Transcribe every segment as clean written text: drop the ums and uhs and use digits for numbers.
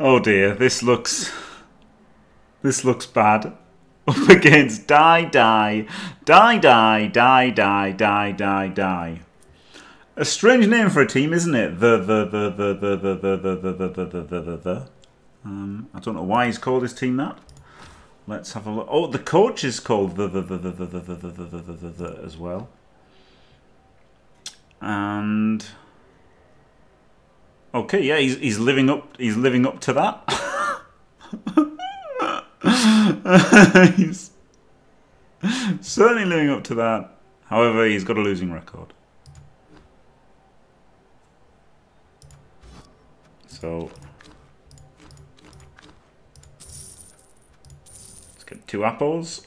Oh dear, this looks bad. Up against die. A strange name for a team, isn't it? I don't know why he's called his team that. Let's have a look. Oh, the coach is called the as well. And okay, yeah, he's living up to that. He's certainly living up to that. However, he's got a losing record. So let's get 2 apples.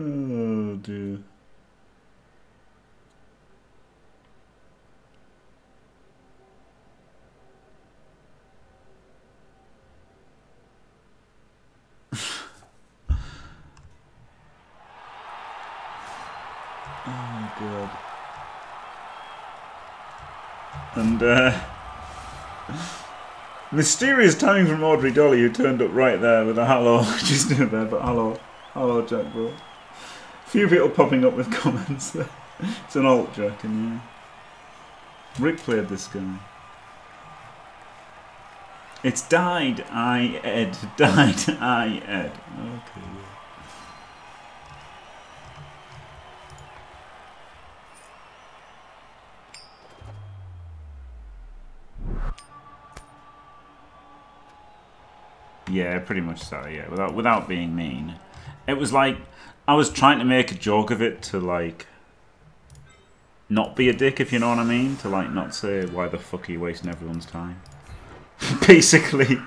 Oh dear. Oh God. And mysterious timing from Audrey Dolly, who turned up right there with a hello. Just in there, but hello. Hello, Jack Bro. Few people popping up with comments there. It's an alt, Jack, and yeah. Rick played this guy. It's died, I Ed. Died, I Ed. Okay. Yeah, pretty much so, yeah, without being mean. It was like, I was trying to make a joke of it to, like, not be a dick, if you know what I mean? To, like, not say, why the fuck are you wasting everyone's time? Basically.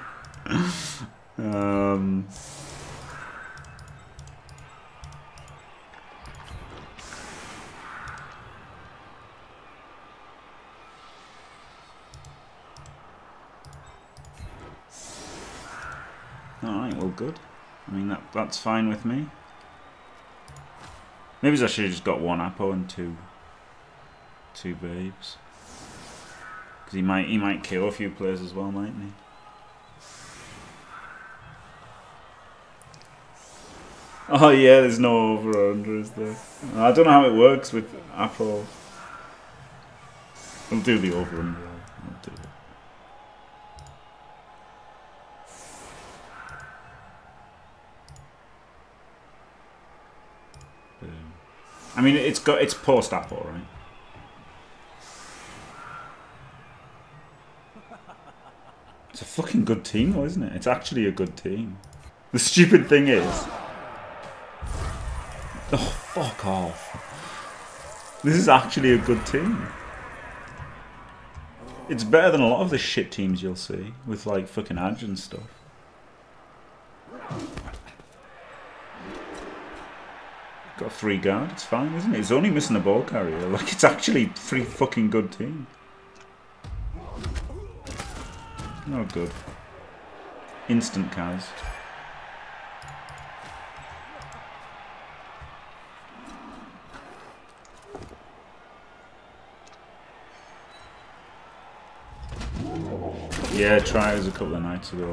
Alright, well good. I mean, that's fine with me. Maybe I should have just got 1 apple and two babes. Because he might kill a few players as well, mightn't he? Oh yeah, there's no over or under, is there? I don't know how it works with apple. We'll do the over under. I'll do it. I mean, it's post apple, right? It's a fucking good team, though, isn't it? It's actually a good team. The stupid thing is, oh fuck off! This is actually a good team. It's better than a lot of the shit teams you'll see with like fucking Adge and stuff. Got 3 guard, it's fine, isn't it? It's only missing a ball carrier. Like, it's actually pretty fucking good team. Oh, good. Instant Kaz. Yeah, tries a couple of nights ago.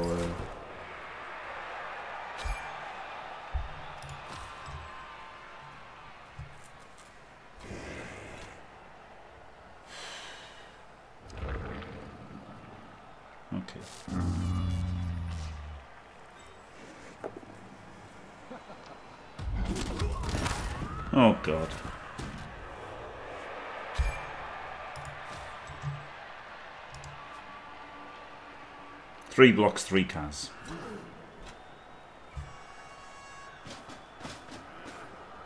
Okay. Oh God. Three blocks, 3 Kaz.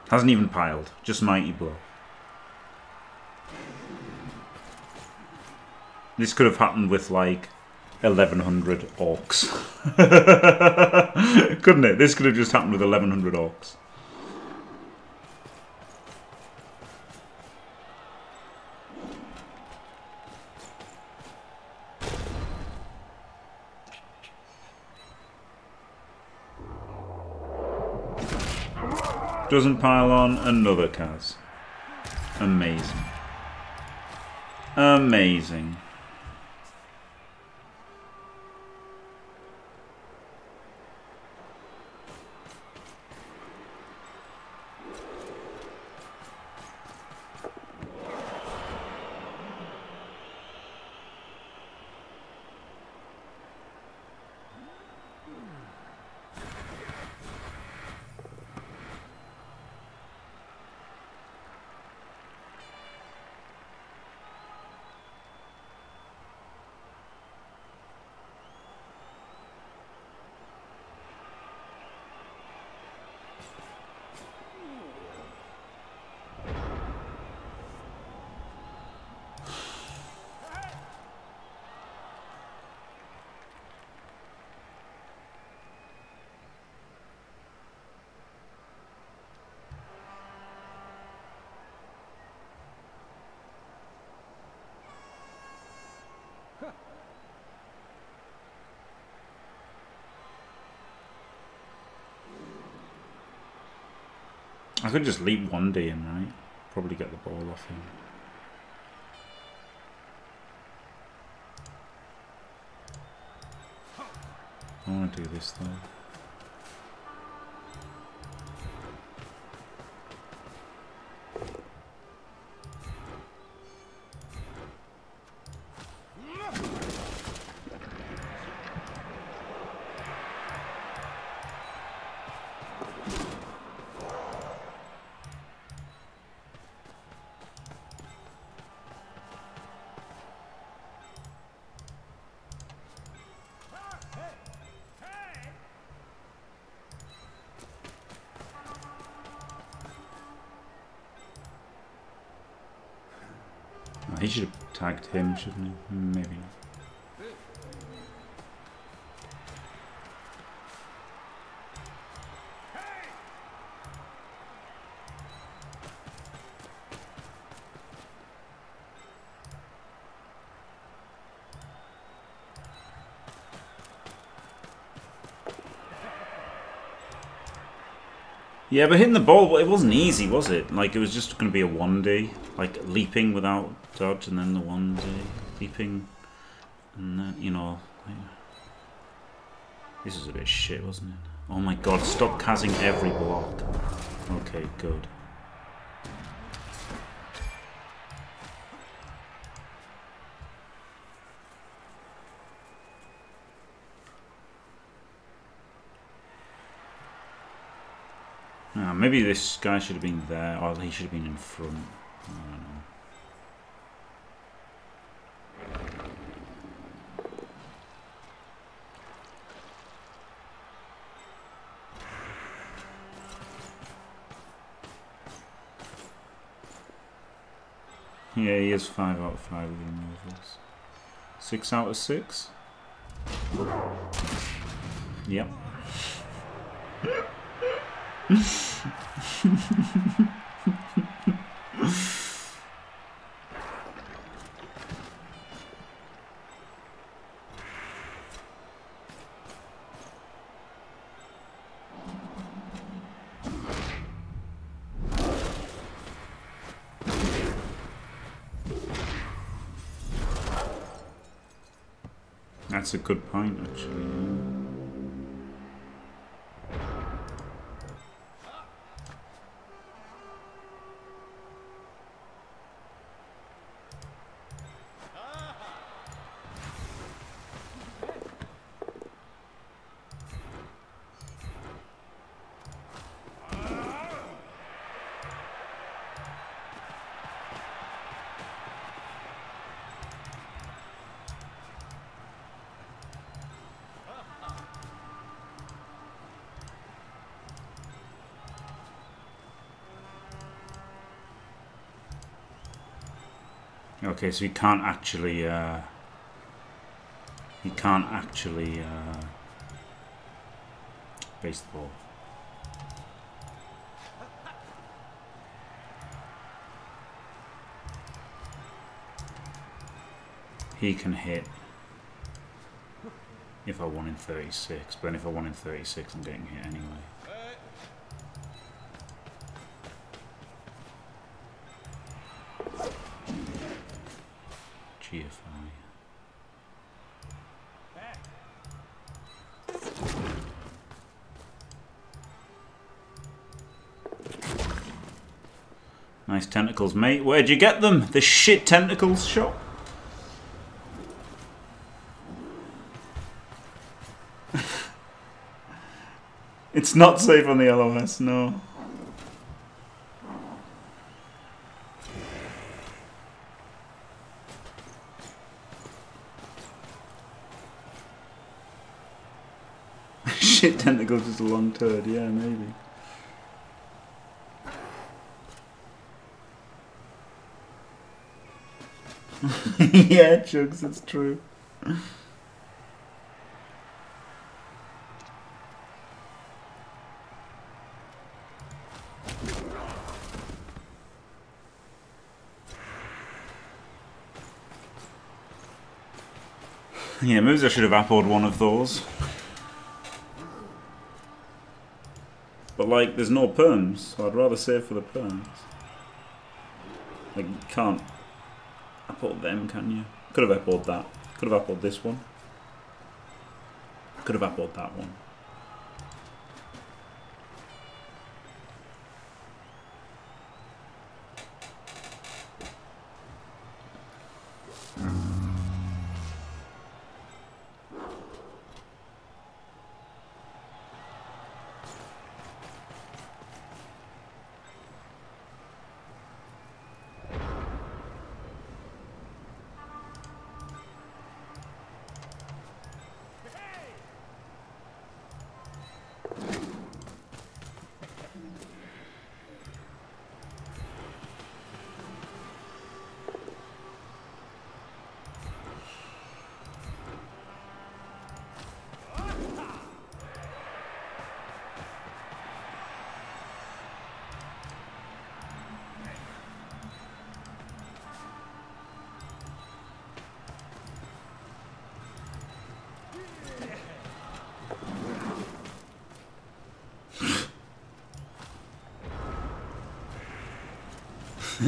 Hasn't even piled, just mighty blow. This could have happened with like 1,100 orcs. Couldn't it? This could have just happened with 1,100 orcs. Doesn't pile on, another Kaz. Amazing. Amazing. I could just leap one D in, right? Probably get the ball off him. I want to do this though. He should have tagged him, shouldn't he? Maybe not. Yeah, but hitting the ball, it wasn't easy, was it? Like, it was just going to be a 1D. Like, leaping without dodge, and then the 1D. Leaping, and then, you know. Like, this is a bit shit, wasn't it? Oh my god, stop cazzing every block. Okay, good. Maybe this guy should have been there, or he should have been in front. I don't know. Yeah, he is 5 out of 5 with the removals. 6 out of 6? Yep. That's a good point, actually. Okay, so he can't actually base the ball. He can hit if I want in 36, but then if I want in 36, I'm getting hit anyway. Nice tentacles, mate. Where'd you get them? The shit tentacles shop? It's not safe on the LOS, no. Shit tentacles is a long turd, yeah, maybe. Yeah, Chugs, it's true. Yeah, maybe I should have appled one of those. But, like, there's no perms, so I'd rather save for the perms. Like, you can't apple them, can you? Could have appled that. Could have appled this one. Could have appled that one.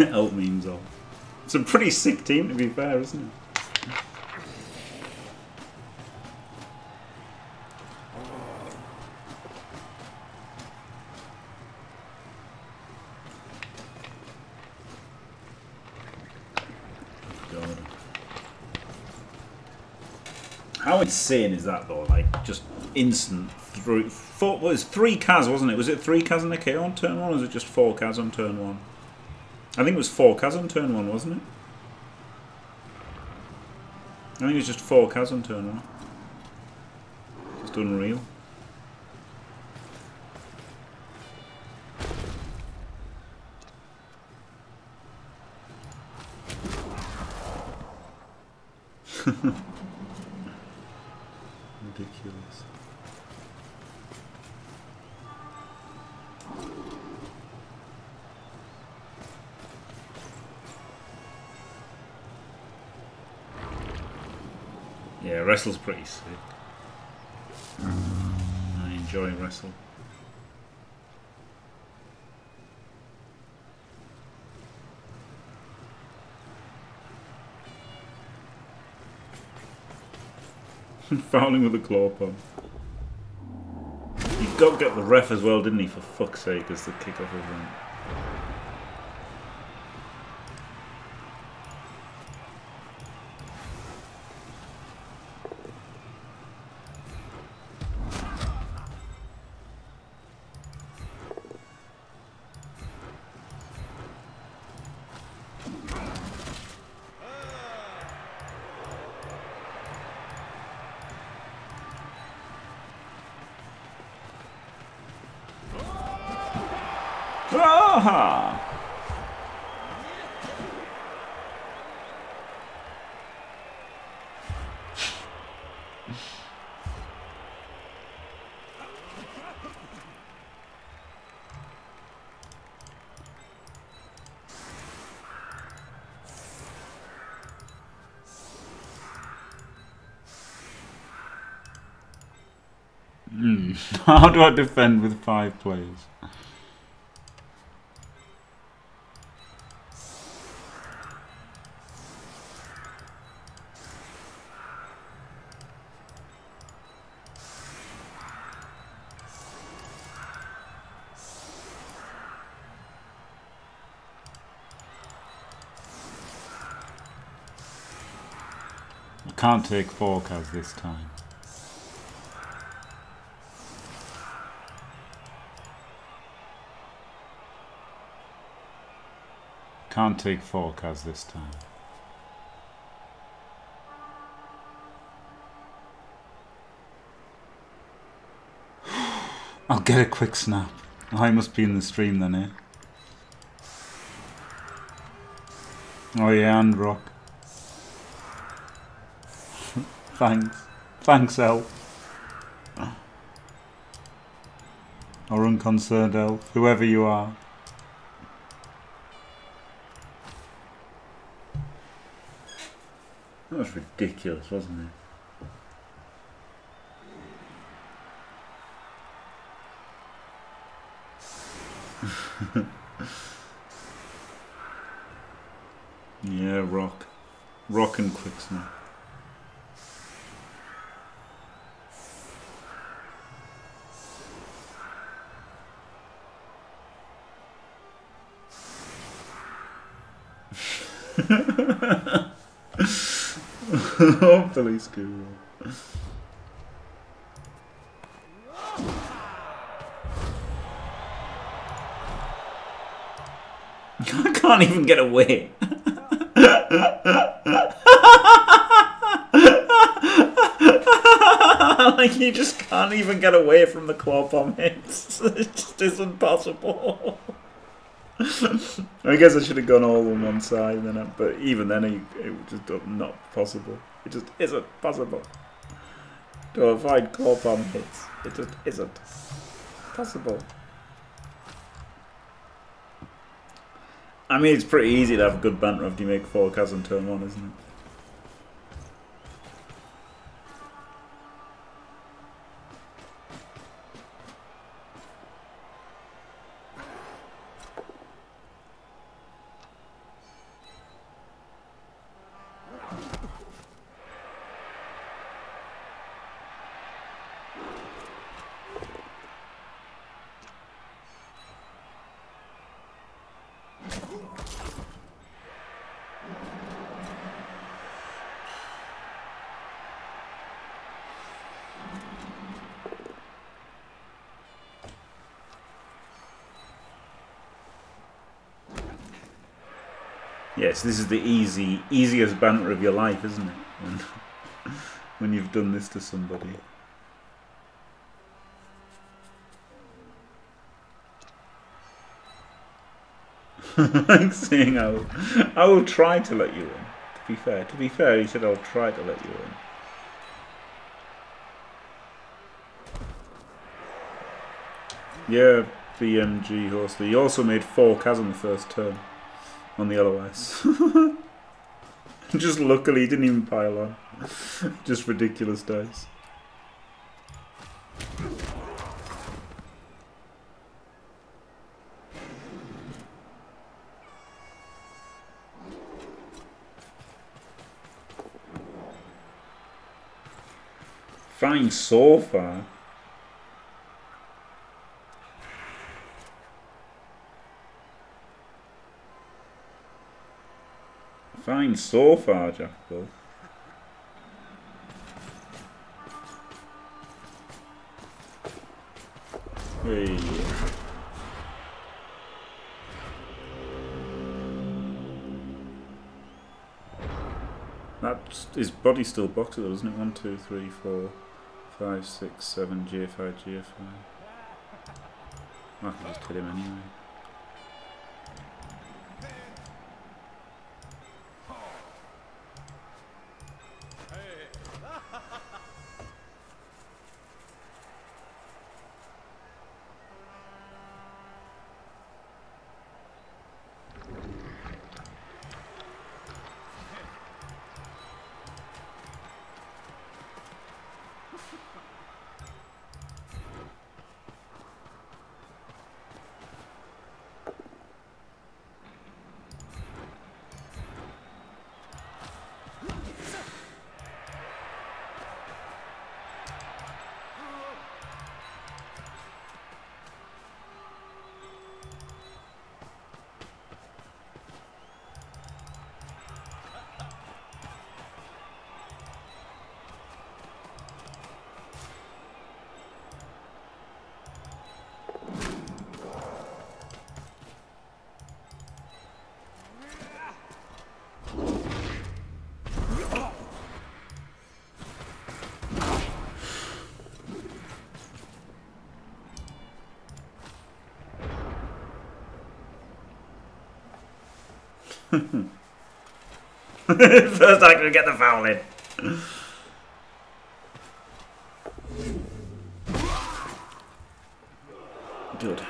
Elf memes off. It's a pretty sick team, to be fair, isn't it? God. How insane is that, though? Like, just instant through. Four, well, it was 3 Kaz, wasn't it? Was it 3 Kaz and a KO on turn 1, or was it just 4 Kaz on turn 1? I think it was 4 Kaz on turn 1, wasn't it? I think it was just 4 Kaz on turn 1. Just unreal. Ridiculous. Yeah, Wrestle's pretty sick. I enjoy Wrestle. Fouling with a claw pump. He got the ref as well, didn't he? For fuck's sake, as the kickoff event. Aha! How do I defend with 5 players? can't take four Kaz this time. Can't take four Kaz this time. I'll get a quick snap. I must be in the stream then, eh? Oh yeah, and rock. Thanks. Thanks, Elf. Or unconcerned Elf, whoever you are. That was ridiculous, wasn't it? Yeah, rock. Rock and quick snap. Hopefully school. I can't even get away. Like, you just can't even get away from the claw bomb hits. It just isn't possible. I guess I should have gone all on one side, then, but even then it was just not possible. It just isn't possible to avoid claw bomb hits. It just isn't possible. I mean, it's pretty easy to have good banter after you make four Kaz on turn one, isn't it? Yes, this is the easiest banter of your life, isn't it? When you've done this to somebody. I'm saying I will try to let you in. To be fair, he said I'll try to let you in. Yeah, BMG Horsley. He also made four Kaz on the first turn. On the LOS. Just luckily he didn't even pile on. Just ridiculous dice. Fine so far. Fine so far, Jackal. Hey. That's his body still boxed though, isn't it? 1, 2, 3, 4, 5, 6, 7, GFI, GFI. I can just hit him anyway. First I can get the foul in. Good.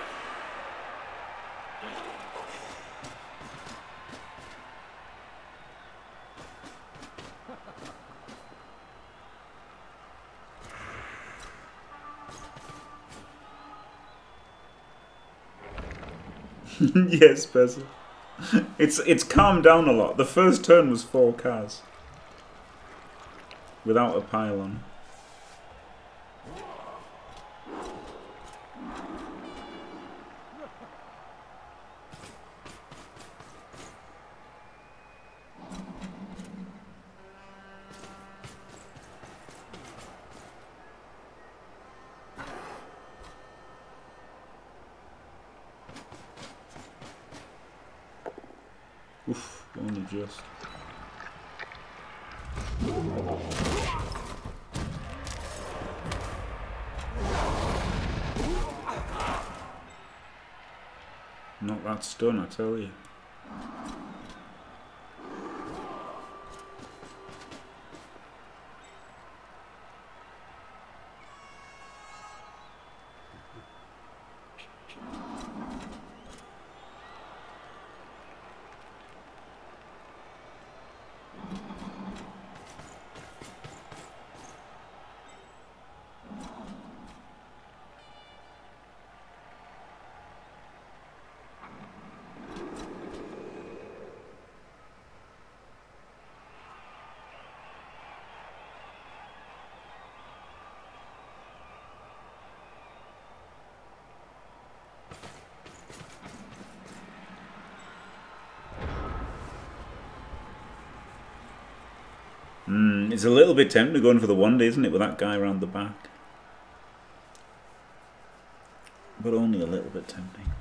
Yes, Bessel. It's calmed down a lot. The first turn was 4 cars. Without a pylon. Oof, only just. Not that stun, I tell you. It's a little bit tempting going for the wonder, isn't it, with that guy around the back? But only a little bit tempting.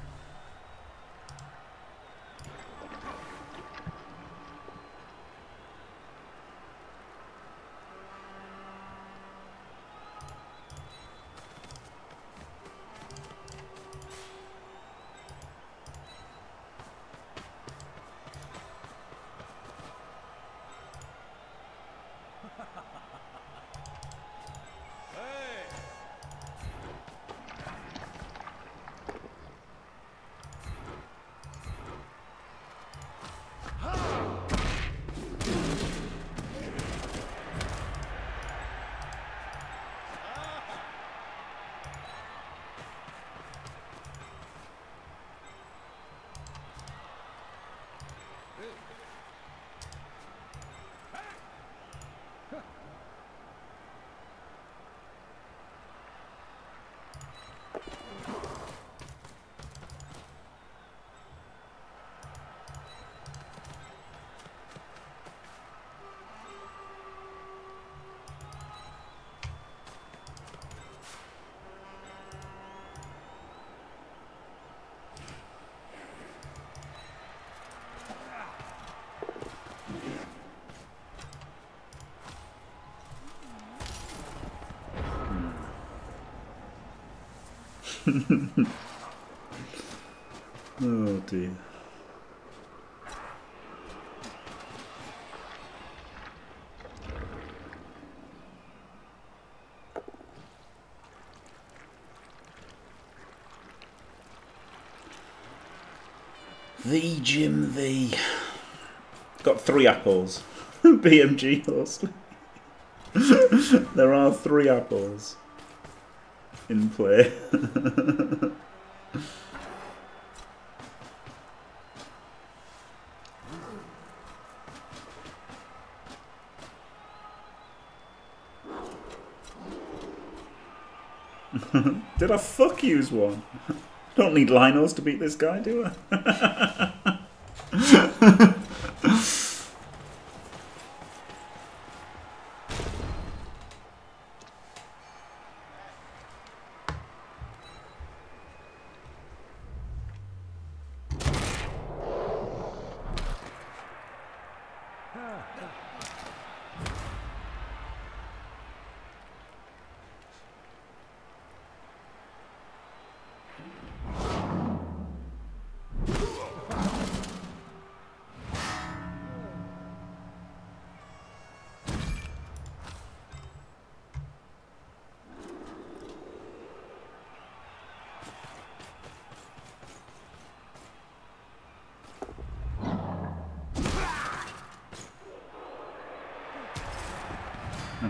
Oh dear. The Jim V. Got 3 apples. BMG horse. There are 3 apples in play. Did I fuck use one? Don't need Linos to beat this guy, do I?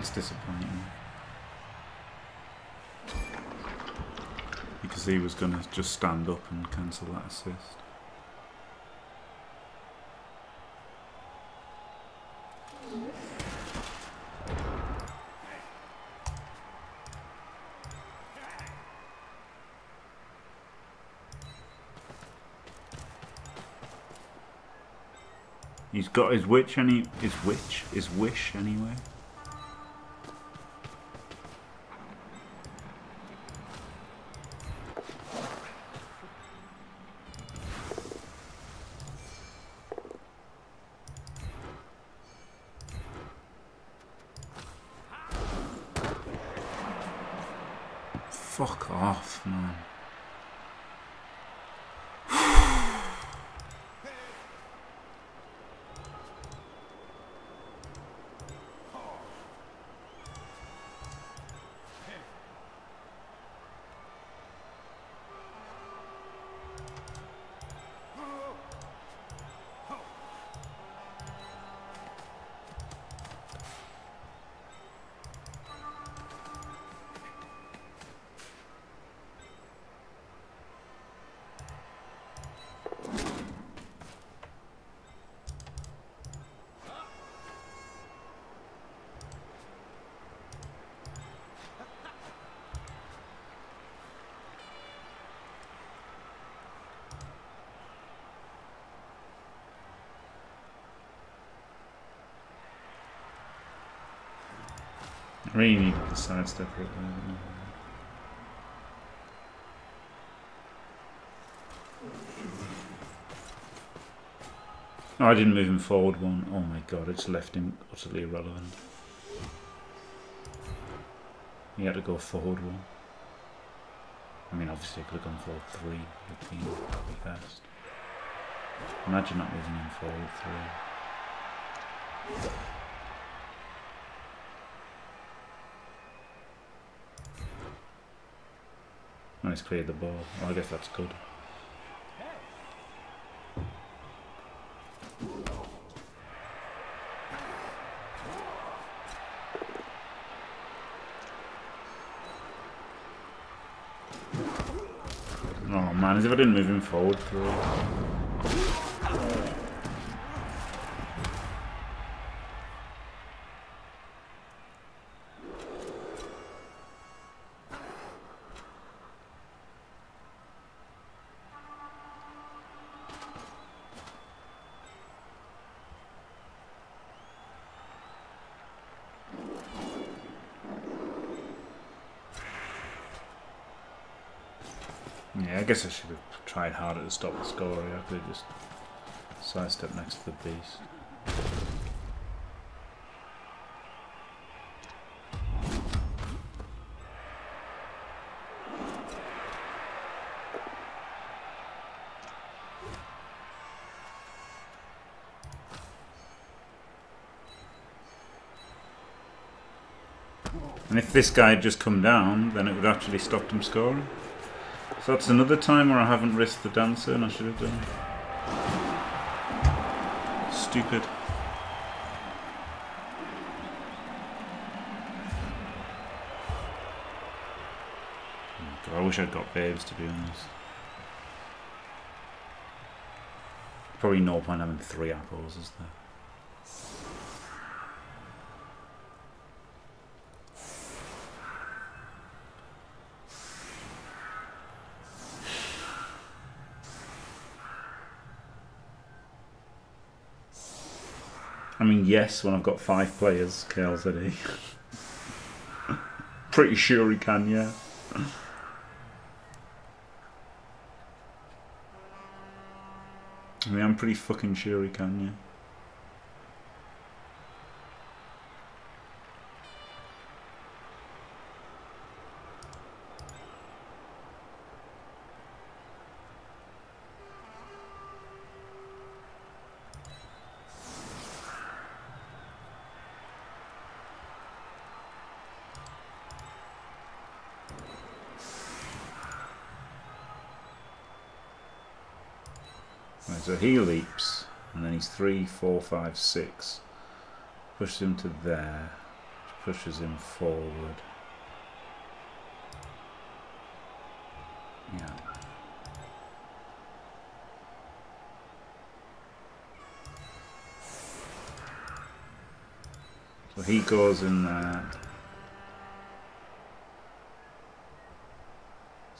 That's disappointing. Because he was going to just stand up and cancel that assist. He's got his witch and his wish anyway. Fuck off, man. I really need to sidestep it. Oh, I didn't move him forward one. Oh my god, it's left him utterly irrelevant. He had to go forward one. I mean, obviously I could have gone forward three. It would be fast. Imagine not moving him forward three. Nice, cleared the ball. Oh, I guess that's good. Oh man, as if I didn't move him forward through. Yeah, I guess I should have tried harder to stop the score. I could have just sidestepped next to the beast. And if this guy had just come down, then it would actually stop him scoring. So that's another time where I haven't risked the dancer and I should have done. Stupid. Oh God, I wish I'd got babes, to be honest. Probably no point having 3 apples, is there? I mean, yes, when I've got 5 players, KLZE. Pretty sure he can, yeah. I mean, I'm pretty fucking sure he can, yeah. Right, so he leaps, and then he's 3, 4, 5, 6. Pushes him to there. pushes him forward. Yeah. So he goes in there.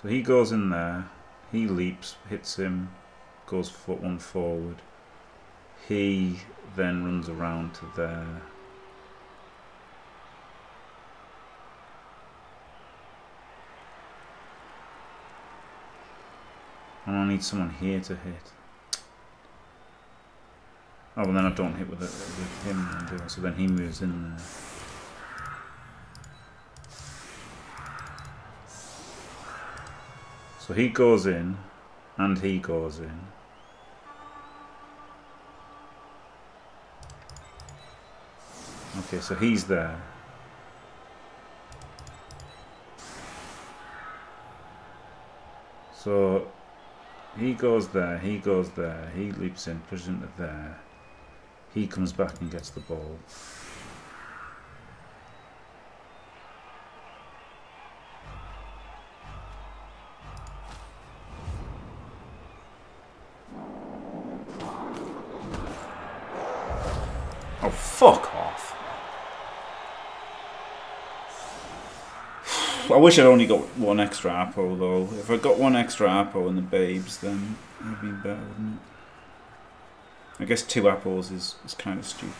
So he goes in there. He leaps, hits him, goes foot one forward. He then runs around to there. And I need someone here to hit. Oh, well then I don't hit with him, do I? So then he moves in there. So he goes in, and he goes in. Okay, so he's there. So he goes there, he goes there, he leaps in, pushes into there. He comes back and gets the ball. Oh, fuck off. I wish I'd only got one extra apple, though. If I got one extra apple in the babes, then it would be better, wouldn't it? I guess 2 apples is kind of stupid.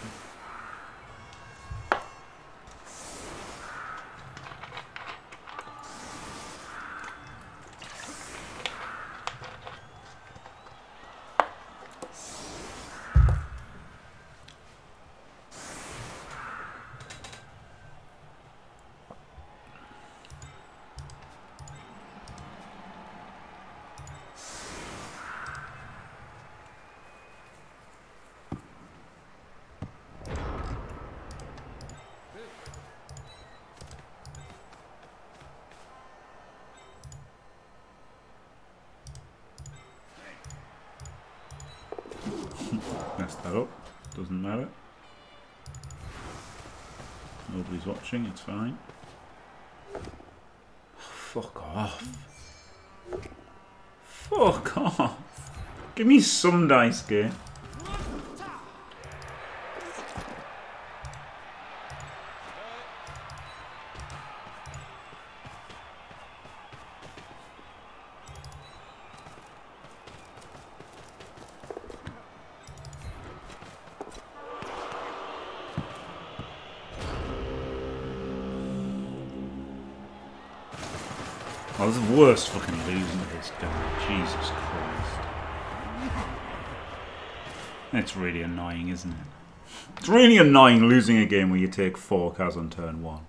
Messed that up, doesn't matter. Nobody's watching, it's fine. Oh, fuck off. Fuck off. Give me some dice game. I was the worst fucking losing this guy. Jesus Christ. It's really annoying, isn't it? It's really annoying losing a game where you take 4 Kaz on turn 1.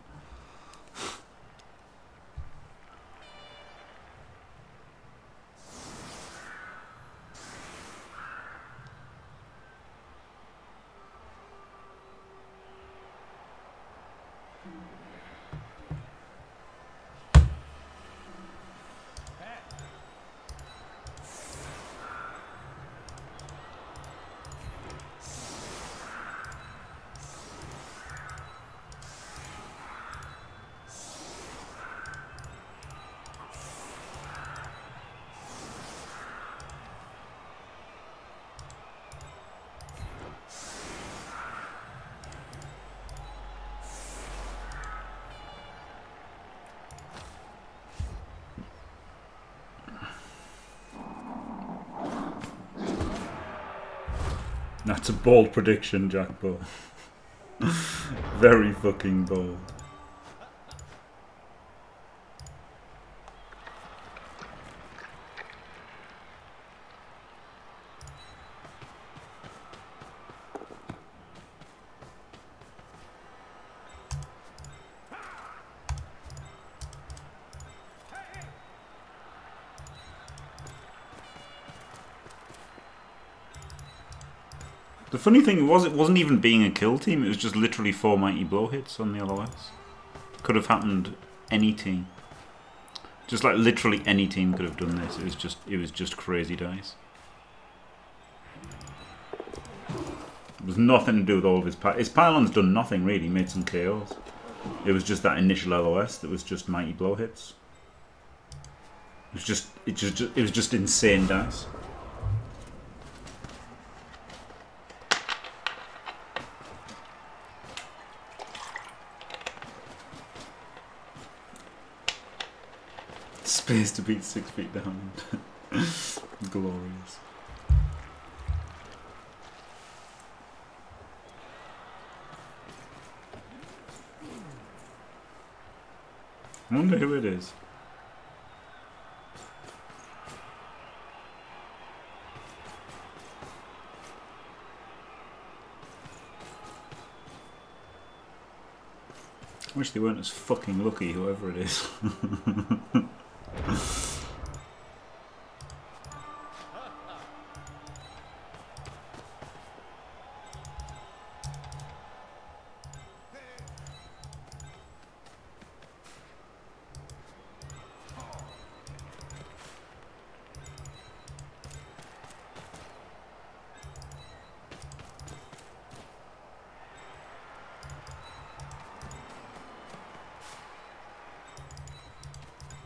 That's a bold prediction, Jack, but very fucking bold. The funny thing was, it wasn't even being a kill team, it was just literally 4 mighty blow hits on the LOS. Could have happened any team. Just like literally any team could have done this. It was just crazy dice. It was nothing to do with all of his pylons. His pylons done nothing really, made some KOs. It was just that initial LOS that was just mighty blow hits. It was just insane dice. Space to beat 6 feet down. Glorious. I wonder who it is. I wish they weren't as fucking lucky, whoever it is.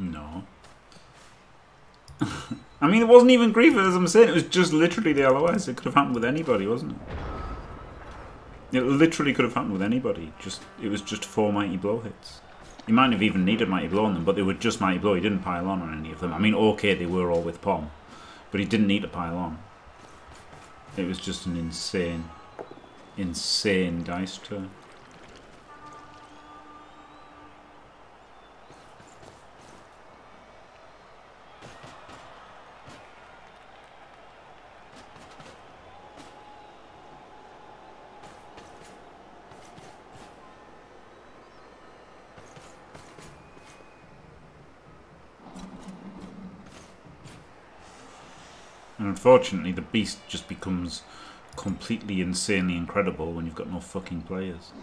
No. I mean, it wasn't even Griefer, as I'm saying. It was just literally the LOS. It could have happened with anybody, wasn't it? It literally could have happened with anybody. Just it was just 4 mighty blow hits. He might have even needed mighty blow on them, but they were just mighty blow. He didn't pile on any of them. I mean, okay, they were all with Pom, but he didn't need to pile on. It was just an insane, insane dice turn. And unfortunately, the beast just becomes completely insanely incredible when you've got no fucking players.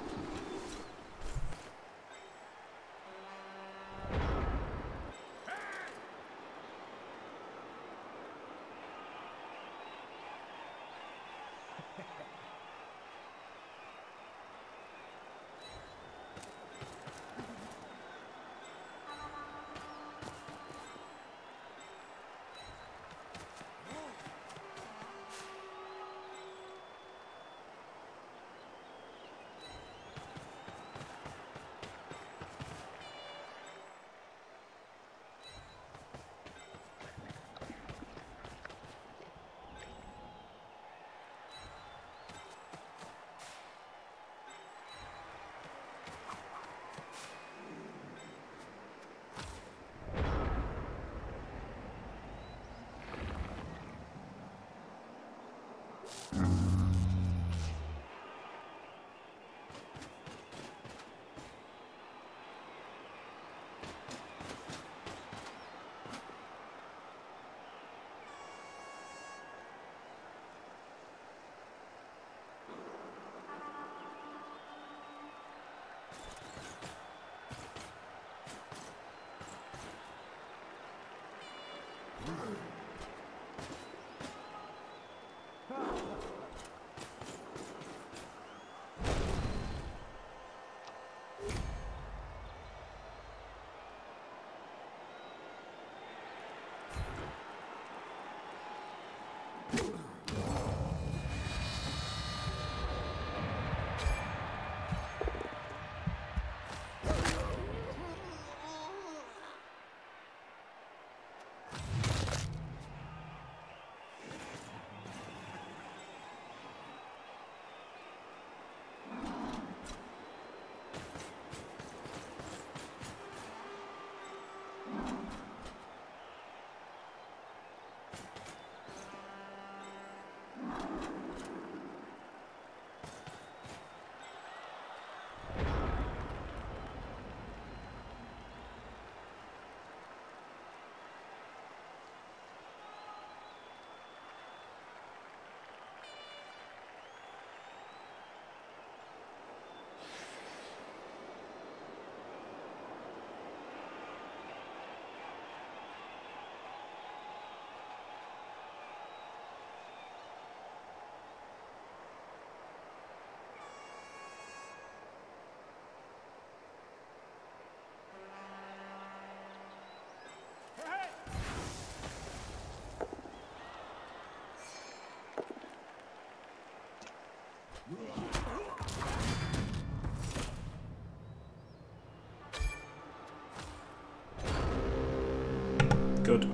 Good.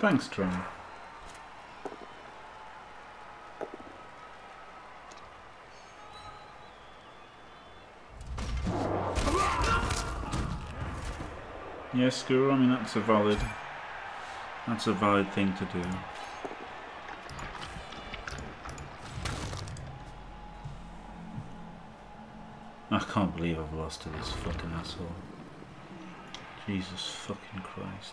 Thanks, Tron. Yeah, Skura, I mean, that's a valid thing to do. I can't believe I've lost to this fucking asshole. Jesus fucking Christ.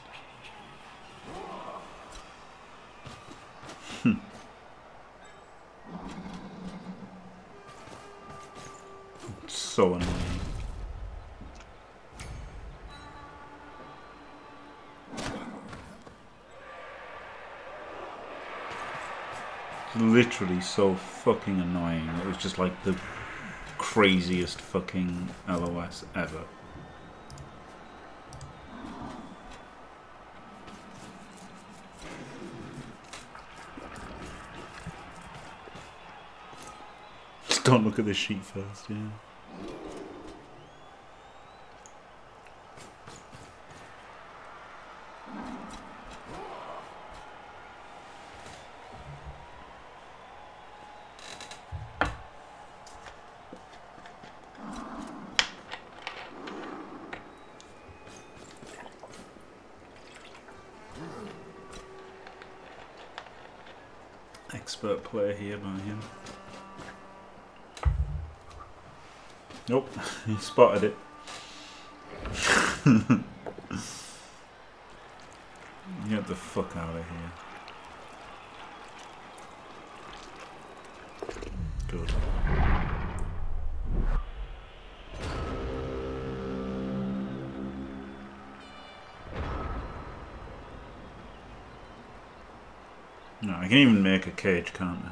It's so annoying. It's literally so fucking annoying. It was just like the craziest fucking LOS ever. Don't look at the sheet first, yeah. Expert player here by him. Nope, he spotted it. Get the fuck out of here. Good. No, I can even make a cage, can't I?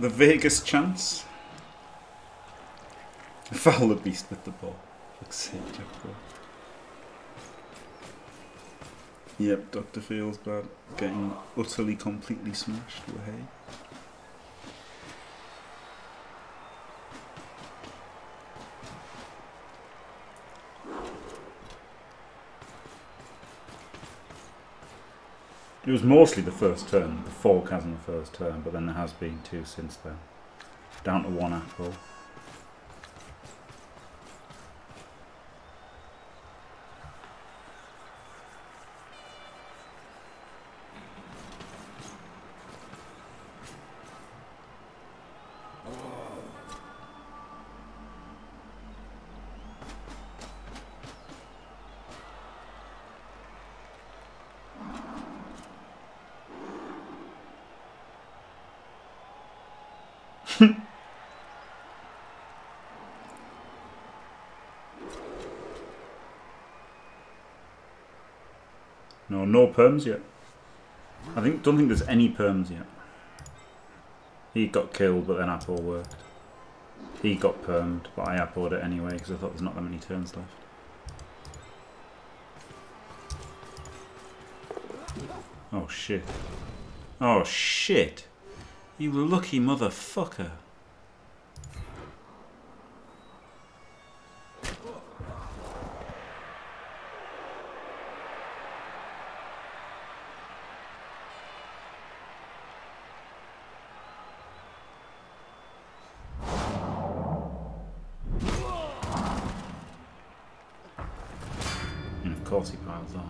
The Vegas chance. Foul the beast with the ball. Fuck's sake, Jack Ball. Yep, Dr. Feels bad. Getting utterly, completely smashed. Hey. It was mostly the first turn, the fork has in the first turn, but then there has been two since then. Down to one apple. No perms yet. I don't think there's any perms yet. He got killed, but then Apple worked. He got permed, but I Appled it anyway because I thought there's not that many turns left. Oh shit! Oh shit! You lucky motherfucker! course he piles on.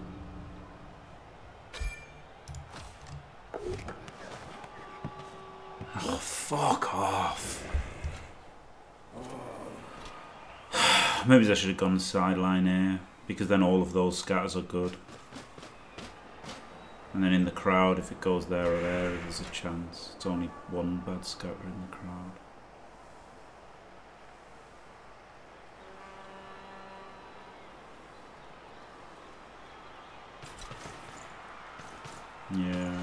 Oh, fuck off. Maybe I should have gone sideline here, because then all of those scatters are good. And then in the crowd, if it goes there or there, there's a chance. It's only one bad scatter in the crowd. Yeah.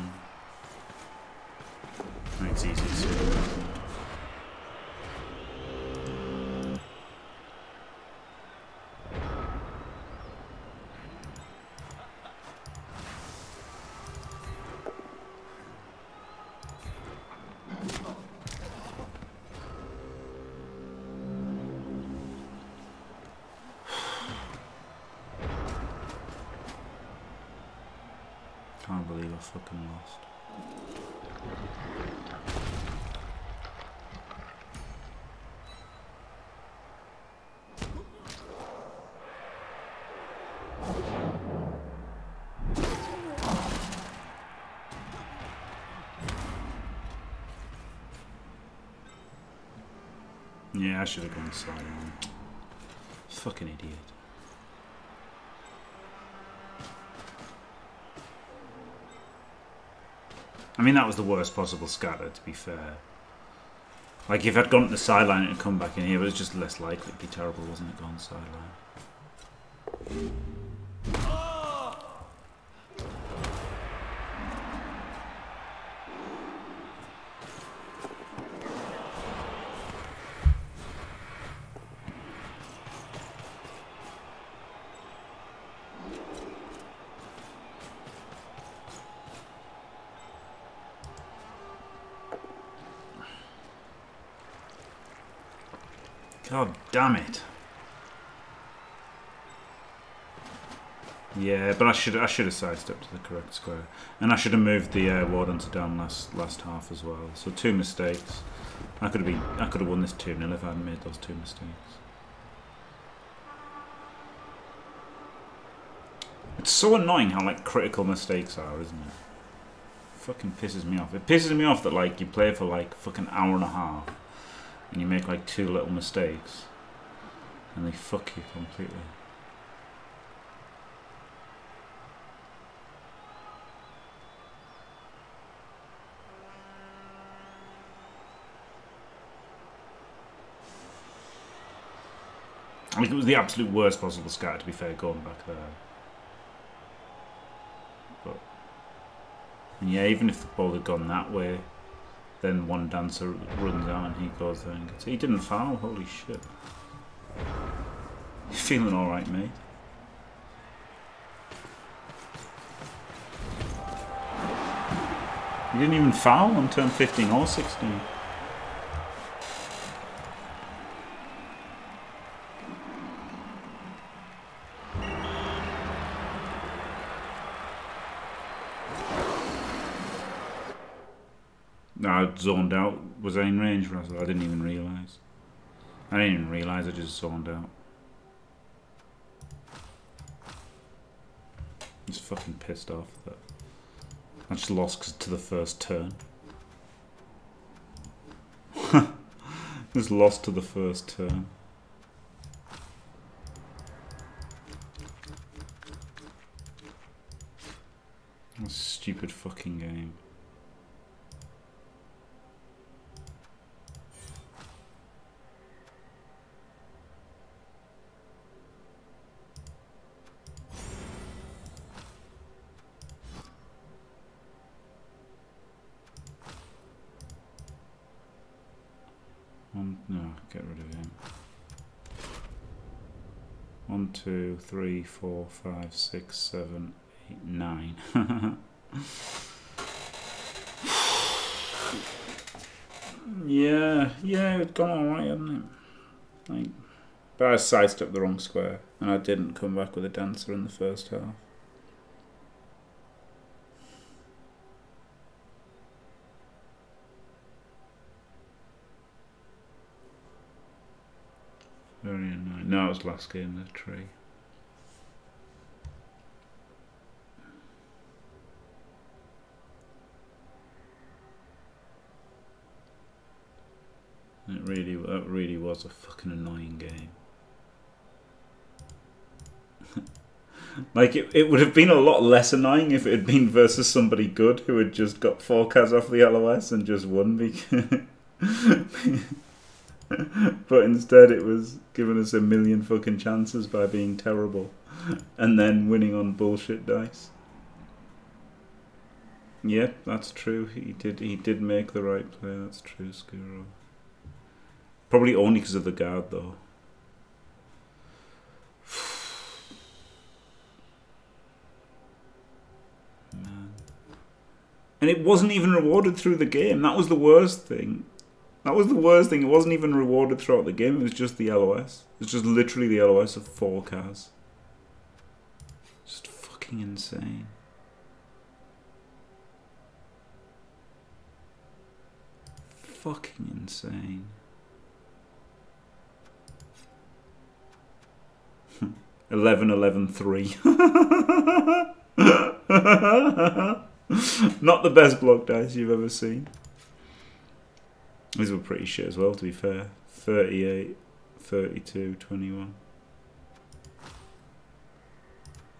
It's easy to see. Can't believe I fucking lost. Yeah, I should have gone sideline. Fucking idiot. I mean, that was the worst possible scatter, to be fair. Like, if I'd gone to the sideline and come back in here, but it's just less likely it'd be terrible, wasn't it, going sideline? God damn it. Yeah, but I should have sidestepped to the correct square. And I should have moved the warden to down last half as well. So two mistakes. I could have won this 2-0 if I hadn't made those two mistakes. It's so annoying how like critical mistakes are, isn't it? Fucking pisses me off. It pisses me off that like you play for like fucking hour and a half. And you make like two little mistakes and they fuck you completely. Like, it was the absolute worst possible scatter, to be fair, going back there. But, and yeah, even if the ball had gone that way, then one dancer runs out and he goes there and gets it. He didn't foul, holy shit. You feeling alright, mate? You didn't even foul on turn 15 or 16. I zoned out. Was I in range when I said I didn't even realise? I didn't even realise, I just zoned out. I'm just fucking pissed off that I just lost to the first turn. Just lost to the first turn. What a stupid fucking game. No, get rid of him. 1, 2, 3, 4, 5, 6, 7, 8, 9. yeah, it'd gone alright, hadn't it? Like, but I sidestepped the wrong square, and I didn't come back with a dancer in the first half. Very annoying. No, it was last game, the tree. That really was a fucking annoying game. Like, it would have been a lot less annoying if it had been versus somebody good who had just got 4 Kaz off the LOS and just won. But instead it was giving us a million fucking chances by being terrible and then winning on bullshit dice. Yeah, that's true. He did make the right play. That's true, Skuro. Probably only because of the guard, though. Man. And it wasn't even rewarded through the game. That was the worst thing. That was the worst thing. It wasn't even rewarded throughout the game. It was just the LOS. It's just literally the LOS of 4 Kaz. Just fucking insane. Fucking insane. $11, $11, $3. Not the best block dice you've ever seen. These were pretty shit as well, to be fair. 38, 32, 21.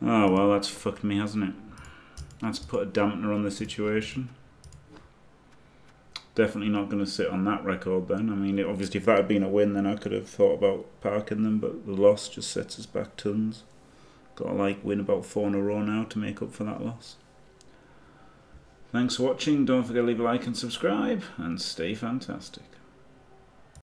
Oh well, that's fucked me, hasn't it? That's put a dampener on the situation. Definitely not going to sit on that record then. I mean, obviously if that had been a win, then I could have thought about parking them, but the loss just sets us back tons. Got to, like, win about 4 in a row now to make up for that loss. Thanks for watching. Don't forget to leave a like and subscribe, and stay fantastic.